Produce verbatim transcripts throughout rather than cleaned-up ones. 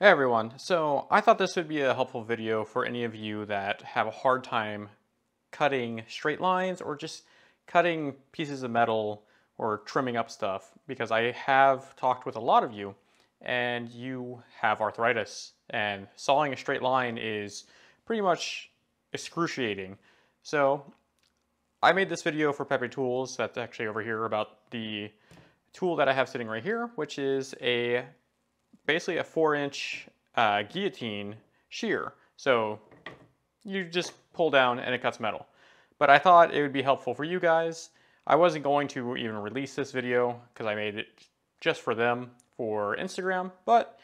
Hey everyone, so I thought this would be a helpful video for any of you that have a hard time cutting straight lines or just cutting pieces of metal or trimming up stuff, because I have talked with a lot of you and you have arthritis and sawing a straight line is pretty much excruciating. So I made this video for Pepe Tools, that's actually over here, about the tool that I have sitting right here, which is a basically a four inch uh, guillotine shear. So you just pull down and it cuts metal. But I thought it would be helpful for you guys. I wasn't going to even release this video because I made it just for them for Instagram, but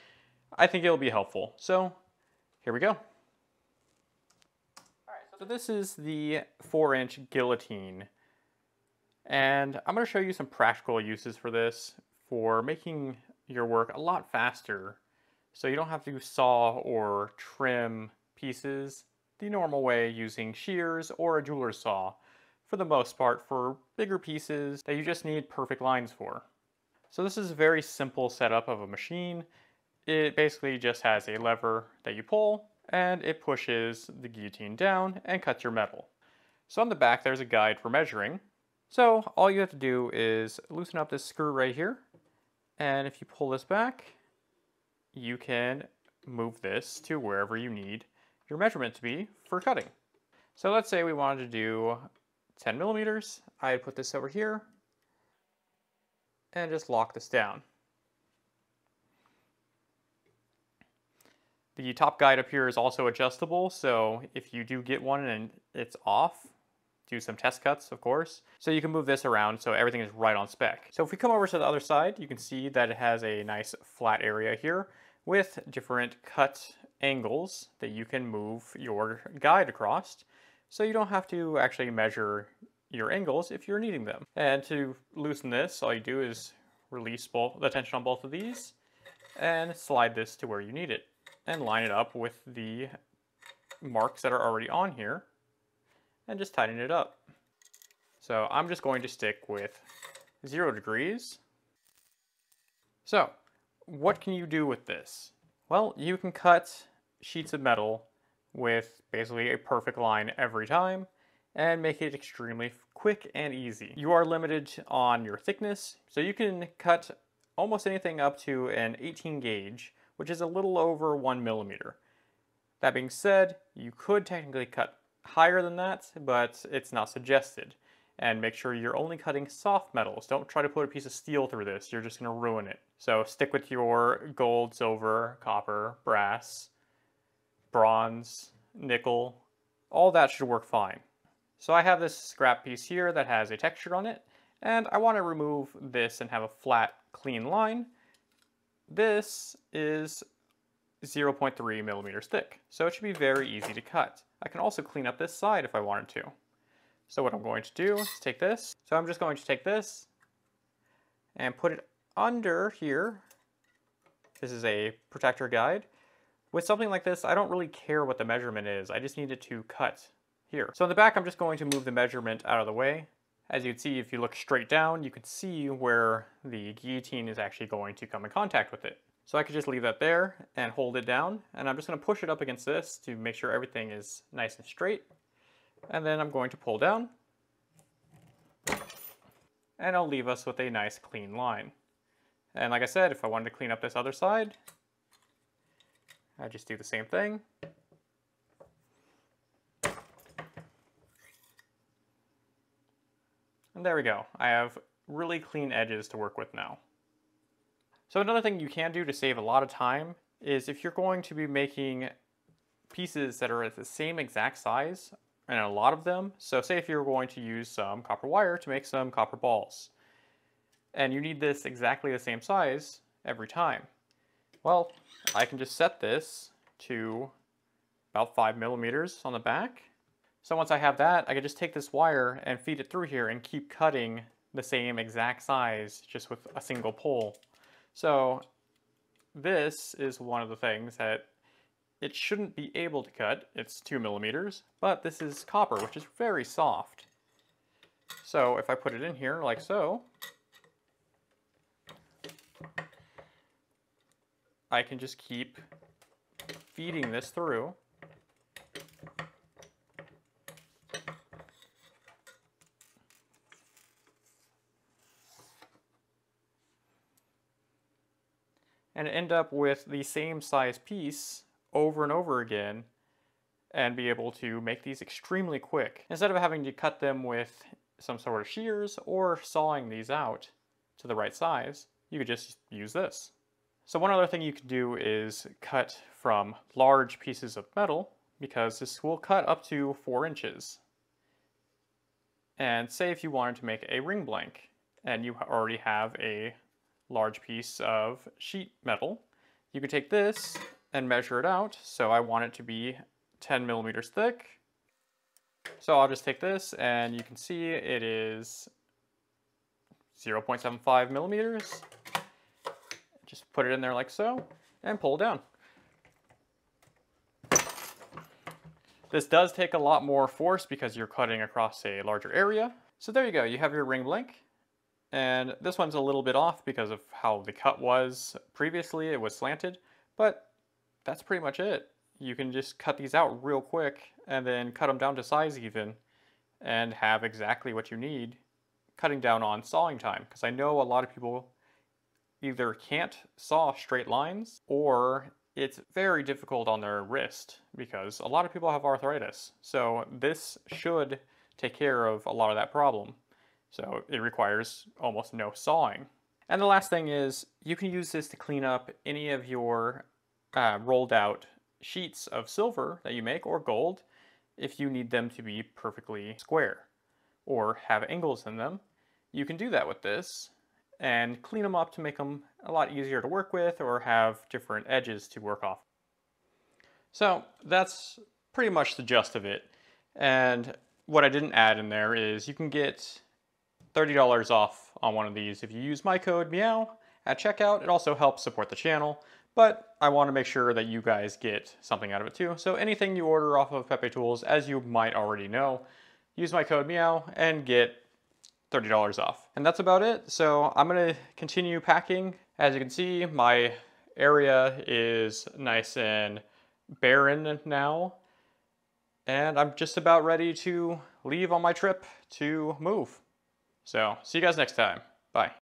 I think it'll be helpful. So here we go. All right, so this is the four inch guillotine. And I'm gonna show you some practical uses for this for making your work a lot faster, so you don't have to saw or trim pieces the normal way using shears or a jeweler's saw, for the most part, for bigger pieces that you just need perfect lines for. So this is a very simple setup of a machine. It basically just has a lever that you pull and it pushes the guillotine down and cuts your metal. So on the back there's a guide for measuring. So all you have to do is loosen up this screw right here. And if you pull this back, you can move this to wherever you need your measurement to be for cutting. So let's say we wanted to do ten millimeters. I'd put this over here and just lock this down. The top guide up here is also adjustable, so if you do get one and it's off, do some test cuts, of course. So you can move this around so everything is right on spec. So if we come over to the other side, you can see that it has a nice flat area here with different cut angles that you can move your guide across. So you don't have to actually measure your angles if you're needing them. And to loosen this, all you do is release both the tension on both of these and slide this to where you need it and line it up with the marks that are already on here, and just tighten it up. So I'm just going to stick with zero degrees. So what can you do with this? Well, you can cut sheets of metal with basically a perfect line every time and make it extremely quick and easy. You are limited on your thickness, so you can cut almost anything up to an eighteen gauge, which is a little over one millimeter. That being said, you could technically cut higher than that, but it's not suggested. And make sure you're only cutting soft metals. Don't try to put a piece of steel through this. You're just going to ruin it. So stick with your gold, silver, copper, brass, bronze, nickel. All that should work fine. So I have this scrap piece here that has a texture on it, and I want to remove this and have a flat, clean line. This is zero point three millimeters thick, so it should be very easy to cut. I can also clean up this side if I wanted to. So what I'm going to do is take this. So I'm just going to take this and put it under here. This is a protector guide. With something like this, I don't really care what the measurement is. I just need it to cut here. So in the back, I'm just going to move the measurement out of the way. As you can see, if you look straight down, you can see where the guillotine is actually going to come in contact with it. So I could just leave that there and hold it down, and I'm just going to push it up against this to make sure everything is nice and straight. And then I'm going to pull down, and I'll leave us with a nice clean line. And like I said, if I wanted to clean up this other side, I just do the same thing. And there we go. I have really clean edges to work with now. So another thing you can do to save a lot of time is if you're going to be making pieces that are at the same exact size, and a lot of them, so say if you're going to use some copper wire to make some copper balls, and you need this exactly the same size every time. Well, I can just set this to about five millimeters on the back. So once I have that, I can just take this wire and feed it through here and keep cutting the same exact size just with a single pull. So this is one of the things that it shouldn't be able to cut. It's two millimeters, but this is copper, which is very soft. So if I put it in here like so, I can just keep feeding this through. And end up with the same size piece over and over again and be able to make these extremely quick instead of having to cut them with some sort of shears or sawing these out to the right size. You could just use this. So one other thing you could do is cut from large pieces of metal, because this will cut up to four inches. And say if you wanted to make a ring blank and you already have a large piece of sheet metal, you could take this and measure it out. So I want it to be ten millimeters thick. So I'll just take this and you can see it is zero point seven five millimeters. Just put it in there like so and pull it down. This does take a lot more force because you're cutting across a larger area. So there you go, you have your ring blank. And this one's a little bit off because of how the cut was previously, it was slanted, but that's pretty much it. You can just cut these out real quick and then cut them down to size even and have exactly what you need, cutting down on sawing time. Because I know a lot of people either can't saw straight lines or it's very difficult on their wrist because a lot of people have arthritis. So this should take care of a lot of that problem. So it requires almost no sawing. And the last thing is you can use this to clean up any of your uh, rolled out sheets of silver that you make, or gold, if you need them to be perfectly square or have angles in them. You can do that with this and clean them up to make them a lot easier to work with or have different edges to work off. So that's pretty much the gist of it. And what I didn't add in there is you can get thirty dollars off on one of these if you use my code MEOW at checkout. It also helps support the channel, but I want to make sure that you guys get something out of it too. So anything you order off of Pepe Tools, as you might already know, use my code MEOW and get thirty dollars off. And that's about it. So I'm going to continue packing. As you can see, my area is nice and barren now, and I'm just about ready to leave on my trip to move. So, see you guys next time. Bye.